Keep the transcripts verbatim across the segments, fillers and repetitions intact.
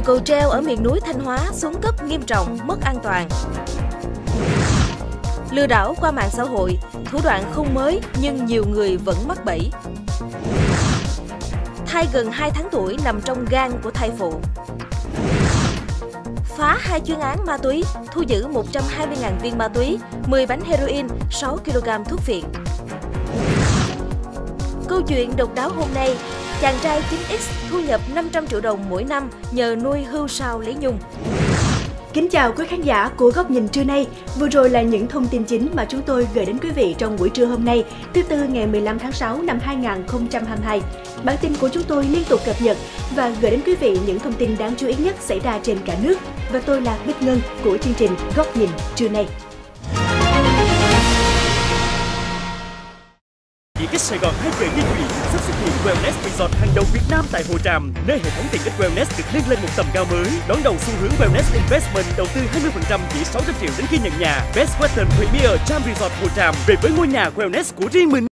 Nhiều cầu treo ở miền núi Thanh Hóa xuống cấp nghiêm trọng, mất an toàn. Lừa đảo qua mạng xã hội, thủ đoạn không mới nhưng nhiều người vẫn mắc bẫy. Thai gần hai tháng tuổi nằm trong gan của thai phụ. Phá hai chuyên án ma túy, thu giữ một trăm hai mươi nghìn viên ma túy, mười bánh heroin, sáu ki lô gam thuốc phiện. Câu chuyện độc đáo hôm nay, chàng trai chín x thu nhập năm trăm triệu đồng mỗi năm nhờ nuôi hươu sao lấy nhung. Kính chào quý khán giả của Góc Nhìn Trưa Nay. Vừa rồi là những thông tin chính mà chúng tôi gửi đến quý vị trong buổi trưa hôm nay, thứ Tư ngày mười lăm tháng sáu năm hai nghìn không trăm hai mươi hai. Bản tin của chúng tôi liên tục cập nhật và gửi đến quý vị những thông tin đáng chú ý nhất xảy ra trên cả nước. Và tôi là Bích Ngân của chương trình Góc Nhìn Trưa Nay. Diện tích Sài Gòn hay về nghiên cứu sắp xuất hiện Wellness Resort hàng đầu Việt Nam tại Hồ Tràm, nơi hệ thống tiện ích Wellness được nâng lên một tầm cao mới, đón đầu xu hướng Wellness Investment, đầu tư hai mươi phần trăm chỉ sáu trăm triệu đến khi nhận nhà. Best Western Premier Tràm Resort Hồ Tràm về với ngôi nhà Wellness của riêng mình.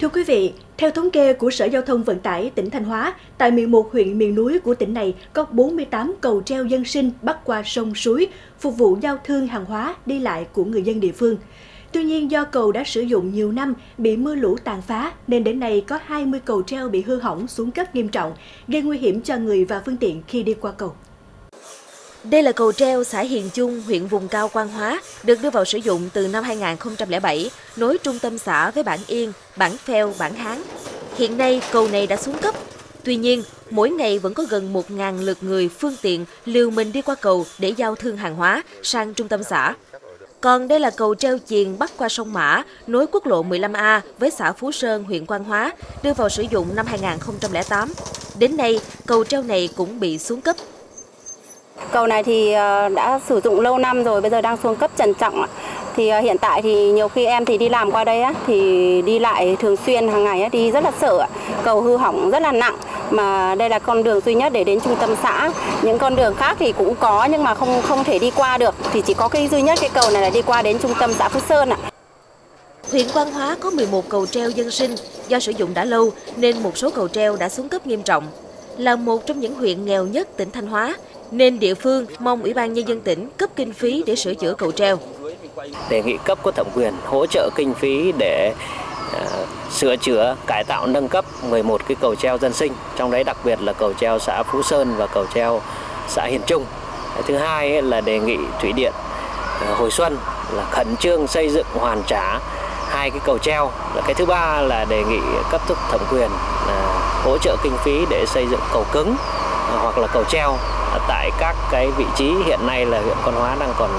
Thưa quý vị, theo thống kê của Sở Giao thông Vận tải tỉnh Thanh Hóa, tại mười một huyện miền núi của tỉnh này có bốn mươi tám cầu treo dân sinh bắc qua sông suối, phục vụ giao thương hàng hóa đi lại của người dân địa phương. Tuy nhiên, do cầu đã sử dụng nhiều năm, bị mưa lũ tàn phá, nên đến nay có hai mươi cầu treo bị hư hỏng xuống cấp nghiêm trọng, gây nguy hiểm cho người và phương tiện khi đi qua cầu. Đây là cầu treo xã Hiền Trung, huyện vùng cao Quan Hóa, được đưa vào sử dụng từ năm hai nghìn không trăm lẻ bảy, nối trung tâm xã với bản Yên, bản Phèo, bản Hán. Hiện nay, cầu này đã xuống cấp. Tuy nhiên, mỗi ngày vẫn có gần một nghìn lượt người phương tiện liều mình đi qua cầu để giao thương hàng hóa sang trung tâm xã. Còn đây là cầu treo Chiền bắc qua sông Mã, nối quốc lộ mười lăm A với xã Phú Sơn, huyện Quan Hóa, đưa vào sử dụng năm hai nghìn không trăm lẻ tám. Đến nay, cầu treo này cũng bị xuống cấp. Cầu này thì đã sử dụng lâu năm rồi, bây giờ đang xuống cấp trầm trọng. Thì hiện tại thì nhiều khi em thì đi làm qua đây thì đi lại thường xuyên hàng ngày đi rất là sợ, cầu hư hỏng rất là nặng. Mà đây là con đường duy nhất để đến trung tâm xã. Những con đường khác thì cũng có nhưng mà không không thể đi qua được. Thì chỉ có cái duy nhất cái cầu này là đi qua đến trung tâm xã Phú Sơn ạ. Huyện Quan Hóa có mười một cầu treo dân sinh, do sử dụng đã lâu nên một số cầu treo đã xuống cấp nghiêm trọng. Là một trong những huyện nghèo nhất tỉnh Thanh Hóa, nên địa phương mong Ủy ban Nhân dân tỉnh cấp kinh phí để sửa chữa cầu treo. Đề nghị cấp có thẩm quyền hỗ trợ kinh phí để sửa chữa, cải tạo, nâng cấp mười một cái cầu treo dân sinh, trong đấy đặc biệt là cầu treo xã Phú Sơn và cầu treo xã Hiền Trung. Thứ hai là đề nghị Thủy điện Hồi Xuân là khẩn trương xây dựng hoàn trả hai cái cầu treo. Cái thứ ba là đề nghị cấp thẩm quyền hỗ trợ kinh phí để xây dựng cầu cứng hoặc là cầu treo tại các cái vị trí. Hiện nay là huyện Quan Hóa đang còn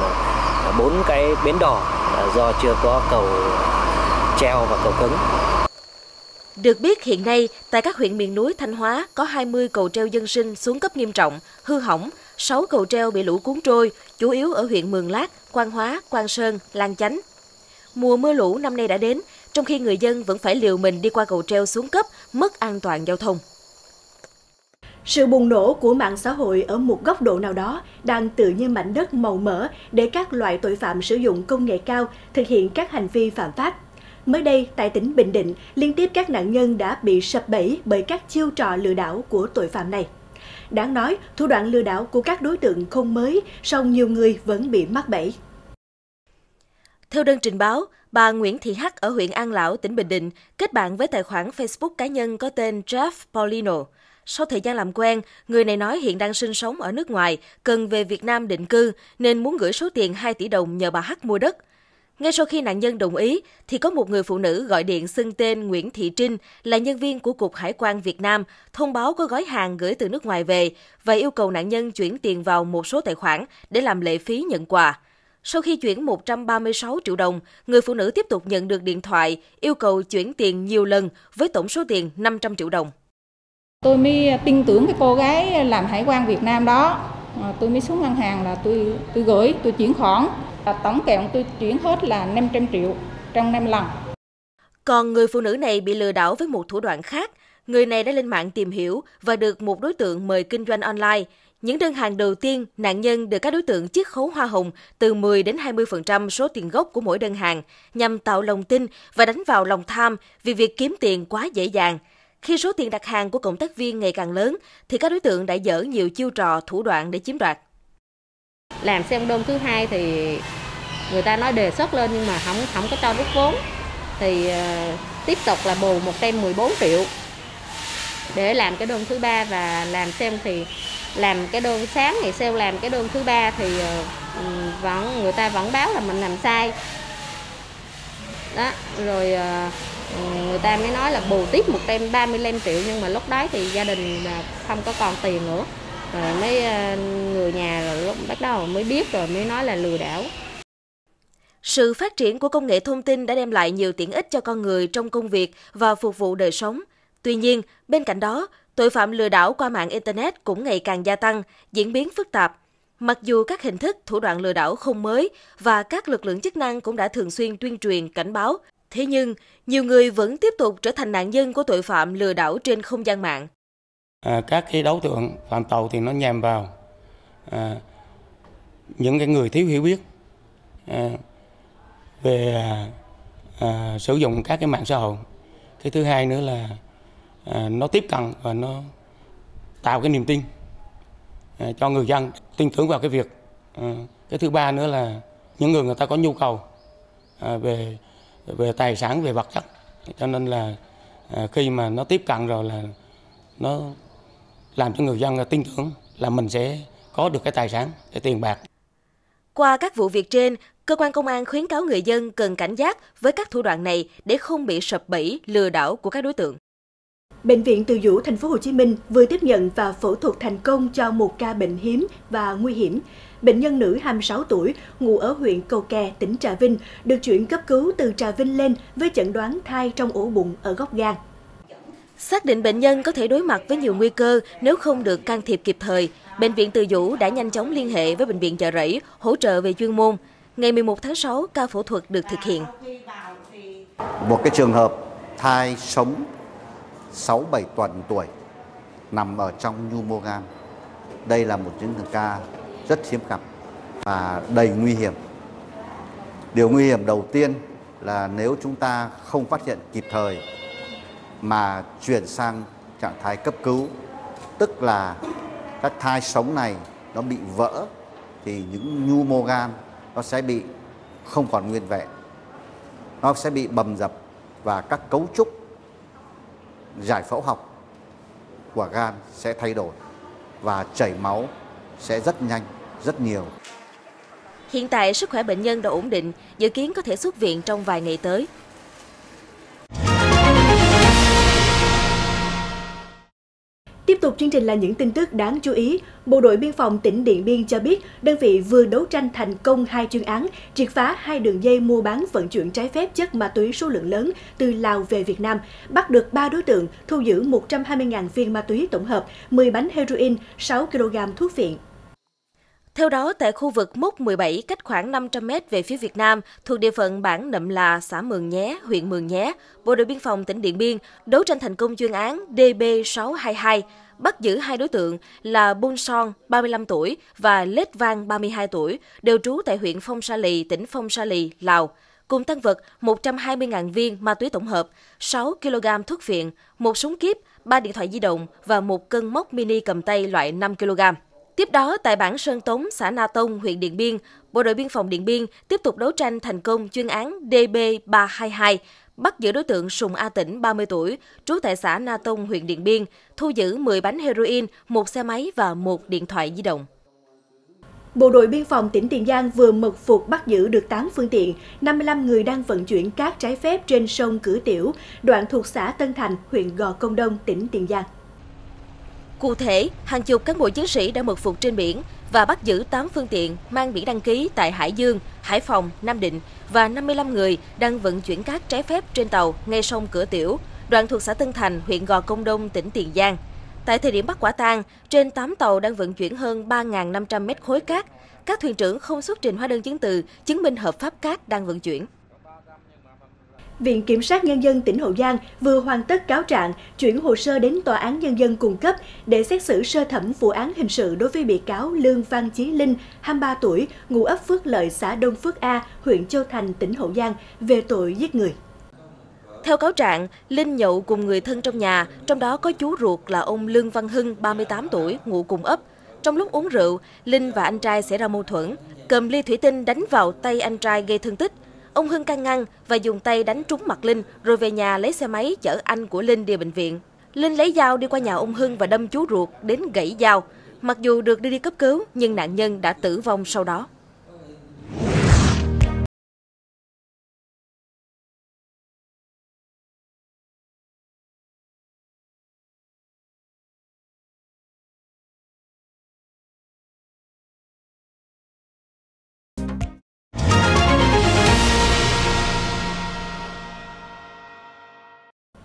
bốn cái bến đỏ do chưa có cầu treo và cầu cứng. Được biết hiện nay, tại các huyện miền núi Thanh Hóa có hai mươi cầu treo dân sinh xuống cấp nghiêm trọng, hư hỏng, sáu cầu treo bị lũ cuốn trôi, chủ yếu ở huyện Mường Lát, Quan Hóa, Quan Sơn, Lang Chánh. Mùa mưa lũ năm nay đã đến, trong khi người dân vẫn phải liều mình đi qua cầu treo xuống cấp, mất an toàn giao thông. Sự bùng nổ của mạng xã hội ở một góc độ nào đó đang tự như mảnh đất màu mỡ để các loại tội phạm sử dụng công nghệ cao thực hiện các hành vi phạm pháp. Mới đây, tại tỉnh Bình Định, liên tiếp các nạn nhân đã bị sập bẫy bởi các chiêu trò lừa đảo của tội phạm này. Đáng nói, thủ đoạn lừa đảo của các đối tượng không mới, song nhiều người vẫn bị mắc bẫy. Theo đơn trình báo, bà Nguyễn Thị Hắc ở huyện An Lão, tỉnh Bình Định kết bạn với tài khoản Facebook cá nhân có tên Jeff Polino. Sau thời gian làm quen, người này nói hiện đang sinh sống ở nước ngoài, cần về Việt Nam định cư nên muốn gửi số tiền hai tỷ đồng nhờ bà Hắc mua đất. Ngay sau khi nạn nhân đồng ý, thì có một người phụ nữ gọi điện xưng tên Nguyễn Thị Trinh là nhân viên của Cục Hải quan Việt Nam, thông báo có gói hàng gửi từ nước ngoài về và yêu cầu nạn nhân chuyển tiền vào một số tài khoản để làm lệ phí nhận quà. Sau khi chuyển một trăm ba mươi sáu triệu đồng, người phụ nữ tiếp tục nhận được điện thoại yêu cầu chuyển tiền nhiều lần với tổng số tiền năm trăm triệu đồng. Tôi mới tin tưởng cái cô gái làm hải quan Việt Nam đó, tôi mới xuống ngân hàng là tôi tôi gửi, tôi chuyển khoản. Tổng kèm tôi chuyển hết là năm trăm triệu trong năm lần. Còn người phụ nữ này bị lừa đảo với một thủ đoạn khác. Người này đã lên mạng tìm hiểu và được một đối tượng mời kinh doanh online. Những đơn hàng đầu tiên, nạn nhân được các đối tượng chiết khấu hoa hồng từ mười đến hai mươi phần trăm số tiền gốc của mỗi đơn hàng nhằm tạo lòng tin và đánh vào lòng tham vì việc kiếm tiền quá dễ dàng. Khi số tiền đặt hàng của cộng tác viên ngày càng lớn, thì các đối tượng đã dở nhiều chiêu trò, thủ đoạn để chiếm đoạt. Làm xe ôm thứ hai thì người ta nói đề xuất lên nhưng mà không không có cho rút vốn. Thì uh, tiếp tục là bù một trăm mười bốn triệu để làm cái đơn thứ ba, và làm xem thì làm cái đơn sáng ngày sale, làm cái đơn thứ ba thì uh, vẫn người ta vẫn báo là mình làm sai. Đó, rồi uh, người ta mới nói là bù tiếp một trăm ba mươi lăm triệu, nhưng mà lúc đó thì gia đình không có còn tiền nữa. Rồi mấy uh, người nhà rồi lúc bắt đầu mới biết rồi mới nói là lừa đảo. Sự phát triển của công nghệ thông tin đã đem lại nhiều tiện ích cho con người trong công việc và phục vụ đời sống. Tuy nhiên, bên cạnh đó, tội phạm lừa đảo qua mạng Internet cũng ngày càng gia tăng, diễn biến phức tạp. Mặc dù các hình thức, thủ đoạn lừa đảo không mới và các lực lượng chức năng cũng đã thường xuyên tuyên truyền, cảnh báo, thế nhưng nhiều người vẫn tiếp tục trở thành nạn nhân của tội phạm lừa đảo trên không gian mạng. À, các cái đối tượng phạm tội thì nó nhằm vào à, những cái người thiếu hiểu biết à, về à, à, sử dụng các cái mạng xã hội. Cái thứ hai nữa là à, nó tiếp cận và nó tạo cái niềm tin à, cho người dân tin tưởng vào cái việc. À, cái thứ ba nữa là những người người ta có nhu cầu à, về về tài sản, về vật chất. Cho nên là à, khi mà nó tiếp cận rồi là nó làm cho người dân tin tưởng là mình sẽ có được cái tài sản, cái tiền bạc. Qua các vụ việc trên, cơ quan công an khuyến cáo người dân cần cảnh giác với các thủ đoạn này để không bị sập bẫy lừa đảo của các đối tượng. Bệnh viện Từ Dũ Thành phố Hồ Chí Minh vừa tiếp nhận và phẫu thuật thành công cho một ca bệnh hiếm và nguy hiểm. Bệnh nhân nữ hai mươi sáu tuổi, ngụ ở huyện Cầu Kè, tỉnh Trà Vinh, được chuyển cấp cứu từ Trà Vinh lên với chẩn đoán thai trong ổ bụng ở góc gan. Xác định bệnh nhân có thể đối mặt với nhiều nguy cơ nếu không được can thiệp kịp thời, Bệnh viện Từ Dũ đã nhanh chóng liên hệ với Bệnh viện Chợ Rẫy hỗ trợ về chuyên môn. Ngày mười một tháng sáu, ca phẫu thuật được thực hiện. Một cái trường hợp thai sống sáu bảy tuần tuổi nằm ở trong nhu mô gan. Đây là một những ca rất hiếm gặp và đầy nguy hiểm. Điều nguy hiểm đầu tiên là nếu chúng ta không phát hiện kịp thời mà chuyển sang trạng thái cấp cứu, tức là các thai sống này nó bị vỡ thì những nhu mô gan nó sẽ bị không còn nguyên vẹn, nó sẽ bị bầm dập và các cấu trúc giải phẫu học của gan sẽ thay đổi và chảy máu sẽ rất nhanh, rất nhiều. Hiện tại sức khỏe bệnh nhân đã ổn định, dự kiến có thể xuất viện trong vài ngày tới. Tiếp tục chương trình là những tin tức đáng chú ý. Bộ đội biên phòng tỉnh Điện Biên cho biết đơn vị vừa đấu tranh thành công hai chuyên án, triệt phá hai đường dây mua bán vận chuyển trái phép chất ma túy số lượng lớn từ Lào về Việt Nam, bắt được ba đối tượng, thu giữ một trăm hai mươi nghìn viên ma túy tổng hợp, mười bánh heroin, sáu ki lô gam thuốc viện. Theo đó, tại khu vực mốc mười bảy cách khoảng năm trăm mét về phía Việt Nam, thuộc địa phận bản Nậm Là, xã Mường Nhé, huyện Mường Nhé, Bộ đội Biên phòng tỉnh Điện Biên đấu tranh thành công chuyên án D B sáu hai hai, bắt giữ hai đối tượng là Bun Son, ba mươi lăm tuổi và Le Van, ba mươi hai tuổi, đều trú tại huyện Phong Sa Lì, tỉnh Phong Sa Lì, Lào, cùng tăng vật một trăm hai mươi nghìn viên ma túy tổng hợp, sáu ki lô gam thuốc phiện, một súng kíp, ba điện thoại di động và một cân móc mini cầm tay loại năm ki lô gam. Tiếp đó, tại bản Sơn Tống, xã Na Tông, huyện Điện Biên, Bộ đội Biên phòng Điện Biên tiếp tục đấu tranh thành công chuyên án D B ba hai hai, bắt giữ đối tượng Sùng A Tỉnh, ba mươi tuổi, trú tại xã Na Tông, huyện Điện Biên, thu giữ mười bánh heroin, một xe máy và một điện thoại di động. Bộ đội Biên phòng tỉnh Tiền Giang vừa mật phục bắt giữ được tám phương tiện, năm mươi lăm người đang vận chuyển cát trái phép trên sông Cửa Tiểu, đoạn thuộc xã Tân Thành, huyện Gò Công Đông, tỉnh Tiền Giang. Cụ thể, hàng chục cán bộ chiến sĩ đã mật phục trên biển và bắt giữ tám phương tiện mang biển đăng ký tại Hải Dương, Hải Phòng, Nam Định và năm mươi lăm người đang vận chuyển cát trái phép trên tàu ngay sông Cửa Tiểu, đoạn thuộc xã Tân Thành, huyện Gò Công Đông, tỉnh Tiền Giang. Tại thời điểm bắt quả tang, trên tám tàu đang vận chuyển hơn ba nghìn năm trăm mét khối cát. Các thuyền trưởng không xuất trình hóa đơn chứng từ chứng minh hợp pháp cát đang vận chuyển. Viện Kiểm sát Nhân dân tỉnh Hậu Giang vừa hoàn tất cáo trạng, chuyển hồ sơ đến Tòa án Nhân dân cung cấp để xét xử sơ thẩm vụ án hình sự đối với bị cáo Lương Văn Chí Linh, hai mươi ba tuổi, ngụ ấp Phước Lợi, xã Đông Phước A, huyện Châu Thành, tỉnh Hậu Giang, về tội giết người. Theo cáo trạng, Linh nhậu cùng người thân trong nhà, trong đó có chú ruột là ông Lương Văn Hưng, ba mươi tám tuổi, ngụ cùng ấp. Trong lúc uống rượu, Linh và anh trai xảy ra mâu thuẫn, cầm ly thủy tinh đánh vào tay anh trai gây thương tích. Ông Hưng can ngăn và dùng tay đánh trúng mặt Linh rồi về nhà lấy xe máy chở anh của Linh đi bệnh viện. Linh lấy dao đi qua nhà ông Hưng và đâm chú ruột đến gãy dao. Mặc dù được đưa đi cấp cứu nhưng nạn nhân đã tử vong sau đó.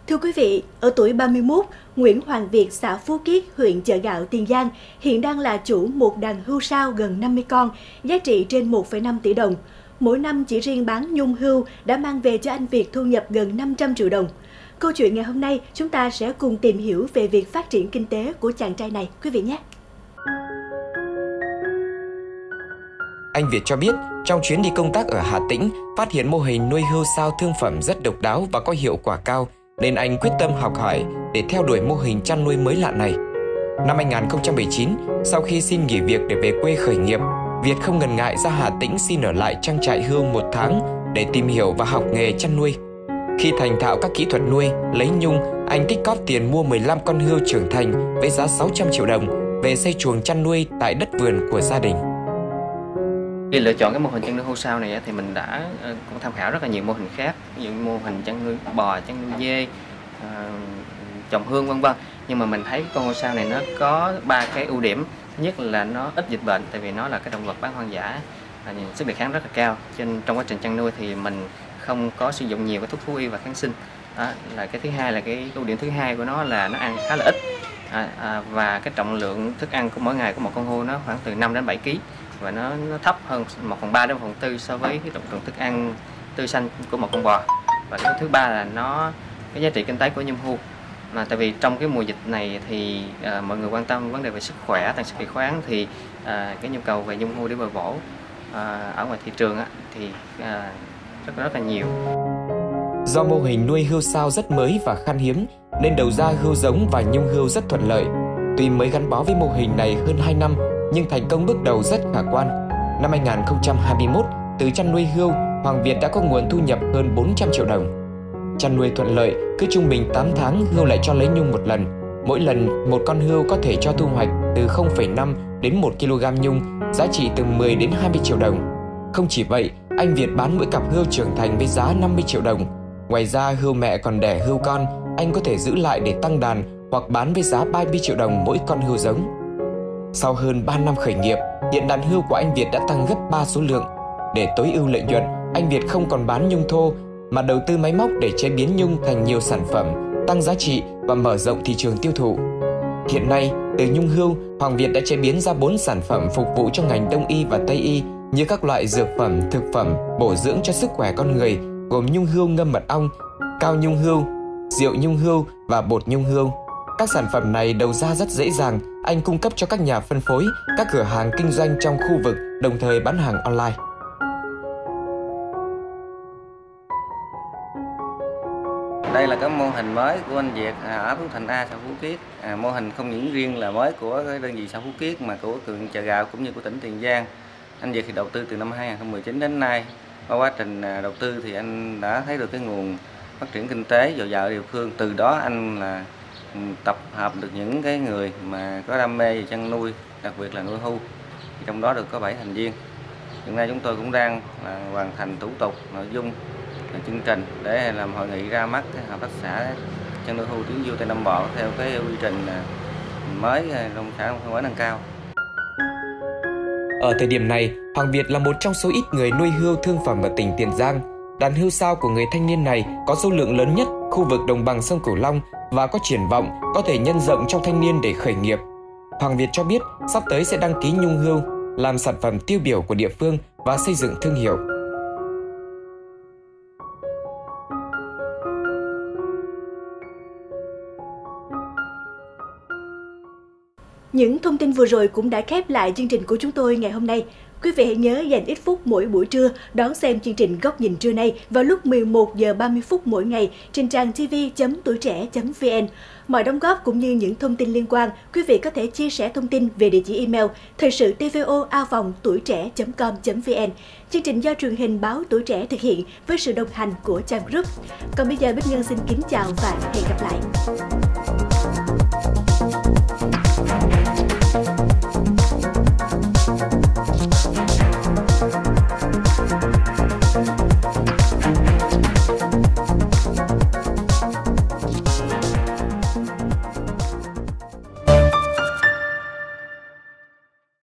Thưa quý vị, ở tuổi ba mươi mốt, Nguyễn Hoàng Việt, xã Phú Kiết, huyện Chợ Gạo, Tiền Giang, hiện đang là chủ một đàn hươu sao gần năm mươi con, giá trị trên một phẩy năm tỷ đồng. Mỗi năm chỉ riêng bán nhung hươu đã mang về cho anh Việt thu nhập gần năm trăm triệu đồng. Câu chuyện ngày hôm nay, chúng ta sẽ cùng tìm hiểu về việc phát triển kinh tế của chàng trai này, quý vị nhé! Anh Việt cho biết, trong chuyến đi công tác ở Hà Tĩnh, phát hiện mô hình nuôi hươu sao thương phẩm rất độc đáo và có hiệu quả cao, nên anh quyết tâm học hỏi để theo đuổi mô hình chăn nuôi mới lạ này. Năm hai nghìn không trăm mười chín, sau khi xin nghỉ việc để về quê khởi nghiệp, Việt không ngần ngại ra Hà Tĩnh xin ở lại trang trại hươu một tháng để tìm hiểu và học nghề chăn nuôi. Khi thành thạo các kỹ thuật nuôi, lấy nhung, anh tích cóp tiền mua mười lăm con hươu trưởng thành với giá sáu trăm triệu đồng về xây chuồng chăn nuôi tại đất vườn của gia đình. Khi lựa chọn cái mô hình chăn nuôi hươu sao này thì mình đã cũng tham khảo rất là nhiều mô hình khác, những mô hình chăn nuôi bò, chăn nuôi dê, trồng hương vân vân. Nhưng mà mình thấy con hươu sao này nó có ba cái ưu điểm. Thứ nhất là nó ít dịch bệnh, tại vì nó là cái động vật bán hoang dã, sức đề kháng rất là cao. Trên trong quá trình chăn nuôi thì mình không có sử dụng nhiều cái thuốc thú y và kháng sinh. Đó, là cái thứ hai là cái ưu điểm thứ hai của nó là nó ăn khá là ít à, à, và cái trọng lượng thức ăn của mỗi ngày của một con hươu nó khoảng từ năm đến bảy ki lô gam. Và nó, nó thấp hơn một phần ba đến một phần tư so với cái tổng thức ăn tươi xanh của một con bò. Và cái thứ ba là nó cái giá trị kinh tế của nhung hươu, mà tại vì trong cái mùa dịch này thì à, mọi người quan tâm vấn đề về sức khỏe, tăng sức khỏe khoáng, thì à, cái nhu cầu về nhung hươu để bồi bổ à, ở ngoài thị trường á, thì à, rất rất là nhiều. Do mô hình nuôi hươu sao rất mới và khan hiếm nên đầu ra hươu giống và nhung hươu rất thuận lợi. Tuy mới gắn bó với mô hình này hơn hai năm nhưng thành công bước đầu rất khả quan. Năm hai nghìn không trăm hai mươi mốt, từ chăn nuôi hươu, Hoàng Việt đã có nguồn thu nhập hơn bốn trăm triệu đồng. Chăn nuôi thuận lợi, cứ trung bình tám tháng hươu lại cho lấy nhung một lần. Mỗi lần, một con hươu có thể cho thu hoạch từ không phẩy năm đến một ki lô gam nhung, giá trị từ mười đến hai mươi triệu đồng. Không chỉ vậy, anh Việt bán mỗi cặp hươu trưởng thành với giá năm mươi triệu đồng. Ngoài ra, hươu mẹ còn đẻ hươu con, anh có thể giữ lại để tăng đàn hoặc bán với giá ba mươi triệu đồng mỗi con hươu giống. Sau hơn ba năm khởi nghiệp, hiện đàn hươu của anh Việt đã tăng gấp ba số lượng. Để tối ưu lợi nhuận, anh Việt không còn bán nhung thô mà đầu tư máy móc để chế biến nhung thành nhiều sản phẩm, tăng giá trị và mở rộng thị trường tiêu thụ. Hiện nay, từ nhung hươu, Hoàng Việt đã chế biến ra bốn sản phẩm phục vụ cho ngành Đông y và Tây y như các loại dược phẩm, thực phẩm bổ dưỡng cho sức khỏe con người gồm nhung hươu ngâm mật ong, cao nhung hươu, rượu nhung hươu và bột nhung hươu. Các sản phẩm này đầu ra rất dễ dàng, anh cung cấp cho các nhà phân phối, các cửa hàng kinh doanh trong khu vực, đồng thời bán hàng online. Đây là cái mô hình mới của anh Việt ở Phú Thành A, xã Phú Kiết. À, mô hình không những riêng là mới của cái đơn vị xã Phú Kiết mà của huyện Chợ Gạo cũng như của tỉnh Tiền Giang. Anh Việt thì đầu tư từ năm hai nghìn không trăm mười chín đến nay. Qua quá trình đầu tư thì anh đã thấy được cái nguồn phát triển kinh tế dồi dào ở địa phương. Từ đó anh là tập hợp được những cái người mà có đam mê về chăn nuôi, đặc biệt là nuôi hươu, trong đó được có bảy thành viên. Hiện nay chúng tôi cũng đang là hoàn thành thủ tục nội dung là chương trình để làm hội nghị ra mắt cái hợp tác xã chăn nuôi hươu Tiến Du Tây Nam Bộ theo cái quy trình mới nông sản mới nâng cao. Ở thời điểm này, Hoàng Việt là một trong số ít người nuôi hươu thương phẩm ở tỉnh Tiền Giang. Đàn hươu sao của người thanh niên này có số lượng lớn nhất khu vực đồng bằng sông Cửu Long và có triển vọng có thể nhân rộng trong thanh niên để khởi nghiệp. Hoàng Việt cho biết sắp tới sẽ đăng ký nhung hươu làm sản phẩm tiêu biểu của địa phương và xây dựng thương hiệu. Những thông tin vừa rồi cũng đã khép lại chương trình của chúng tôi ngày hôm nay. Quý vị hãy nhớ dành ít phút mỗi buổi trưa đón xem chương trình Góc Nhìn Trưa Nay vào lúc mười một giờ ba mươi phút mỗi ngày trên trang tv chấm tuổi trẻ chấm vn. Mọi đóng góp cũng như những thông tin liên quan, quý vị có thể chia sẻ thông tin về địa chỉ email thời sự tvo a vòng tuổi trẻ chấm com chấm vn. Chương trình do truyền hình Báo Tuổi Trẻ thực hiện với sự đồng hành của Trang Group. Còn bây giờ Bích Ngân xin kính chào và hẹn gặp lại.